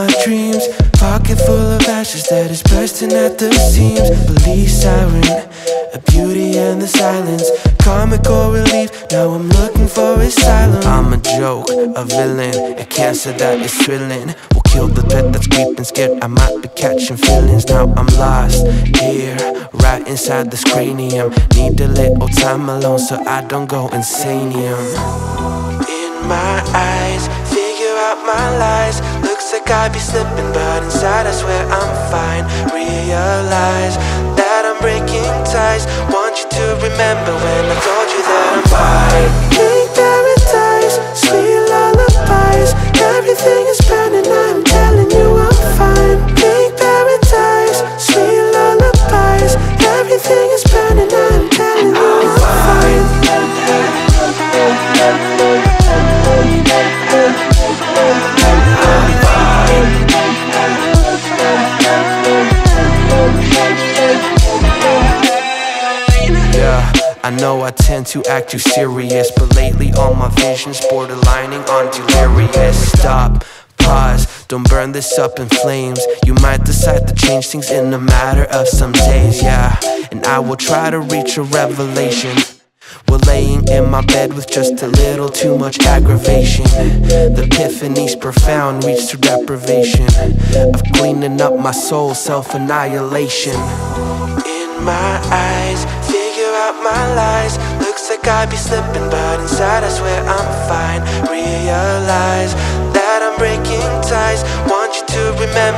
my dreams. Pocket full of ashes that is bursting at the seams. Police siren, a beauty and the silence. Comical relief, now I'm looking for asylum. I'm a joke, a villain, a cancer that is thrilling. We'll kill the pet that's creeping scared. I might be catching feelings. Now I'm lost here, right inside this cranium. Need a little time alone so I don't go insane. In my eyes, figure out my lies. Looks like I be slipping, but inside I swear I'm fine. Realize that I'm breaking ties. Want you to remember when I told you that I'm fine. Pink paradise, sweet lullabies. Everything is burning, I'm telling you I'm fine. Pink paradise, sweet lullabies. Everything is burning, I'm telling you I'm fine. I know I tend to act too serious, but lately all my visions borderlining on delirious. Stop, pause, don't burn this up in flames. You might decide to change things in a matter of some days, yeah. And I will try to reach a revelation. We're laying in my bed with just a little too much aggravation. The epiphany's profound, reached through deprivation of cleaning up my soul, self-annihilation. In my eyes, my lies, looks like I be slipping, but inside I swear I'm fine. Realize that I'm breaking ties. Want you to remember